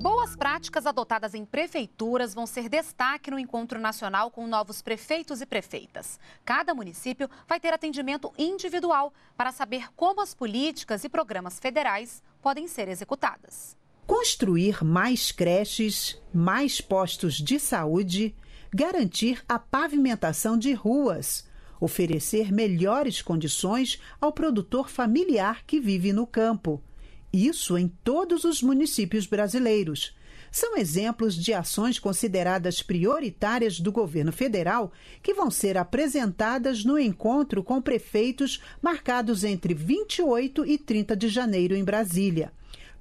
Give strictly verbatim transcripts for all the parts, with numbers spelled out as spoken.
Boas práticas adotadas em prefeituras vão ser destaque no Encontro Nacional com Novos Prefeitos e Prefeitas. Cada município vai ter atendimento individual para saber como as políticas e programas federais podem ser executadas. Construir mais creches, mais postos de saúde, garantir a pavimentação de ruas, oferecer melhores condições ao produtor familiar que vive no campo. Isso em todos os municípios brasileiros. São exemplos de ações consideradas prioritárias do governo federal que vão ser apresentadas no encontro com prefeitos marcados entre vinte e oito e trinta de janeiro em Brasília.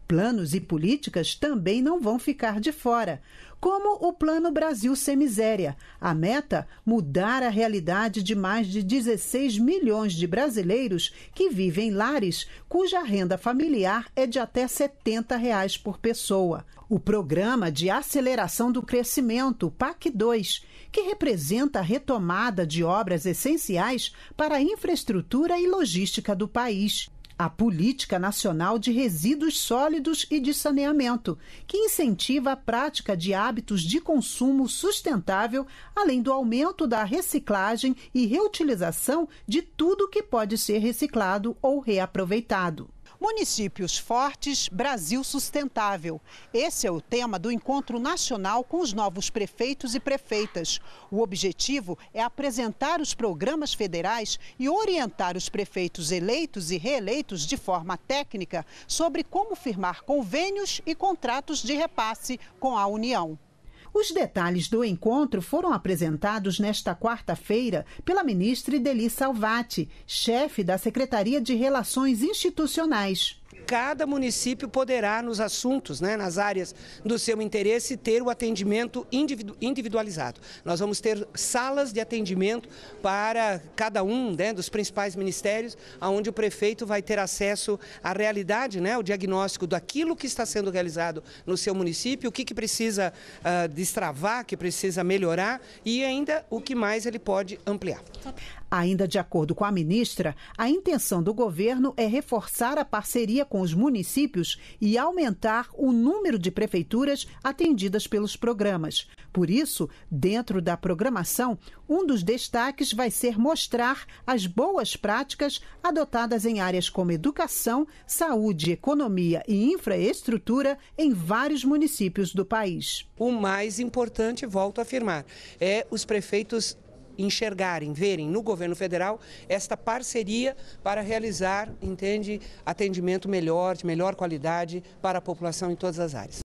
Planos e políticas também não vão ficar de fora, como o Plano Brasil Sem Miséria. A meta, mudar a realidade de mais de dezesseis milhões de brasileiros que vivem em lares cuja renda familiar é de até setenta reais por pessoa. O Programa de Aceleração do Crescimento, PAC dois, que representa a retomada de obras essenciais para a infraestrutura e logística do país. A Política Nacional de Resíduos Sólidos e de Saneamento, que incentiva a prática de hábitos de consumo sustentável, além do aumento da reciclagem e reutilização de tudo que pode ser reciclado ou reaproveitado. Municípios fortes, Brasil sustentável. Esse é o tema do Encontro Nacional com os novos prefeitos e prefeitas. O objetivo é apresentar os programas federais e orientar os prefeitos eleitos e reeleitos de forma técnica sobre como firmar convênios e contratos de repasse com a União. Os detalhes do encontro foram apresentados nesta quarta-feira pela ministra Ideli Salvatti, chefe da Secretaria de Relações Institucionais. Cada município poderá, nos assuntos, né, nas áreas do seu interesse, ter o atendimento individualizado. Nós vamos ter salas de atendimento para cada um, né, dos principais ministérios, onde o prefeito vai ter acesso à realidade, né, o diagnóstico daquilo que está sendo realizado no seu município, o que, que precisa uh, destravar, que precisa melhorar e ainda o que mais ele pode ampliar. Ainda de acordo com a ministra, a intenção do governo é reforçar a parceria com os municípios e aumentar o número de prefeituras atendidas pelos programas. Por isso, dentro da programação, um dos destaques vai ser mostrar as boas práticas adotadas em áreas como educação, saúde, economia e infraestrutura em vários municípios do país. O mais importante, volto a afirmar, é os prefeitos enxergarem, verem no governo federal esta parceria para realizar, entende, atendimento melhor, de melhor qualidade para a população em todas as áreas.